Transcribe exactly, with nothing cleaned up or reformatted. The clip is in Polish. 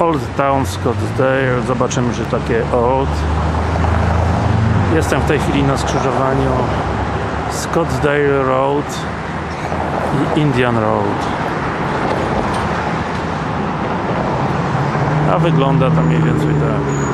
Old Town Scottsdale. Zobaczymy, czy takie Old. Jestem w tej chwili na skrzyżowaniu Scottsdale Road i Indian Road. A wygląda to mniej więcej tak.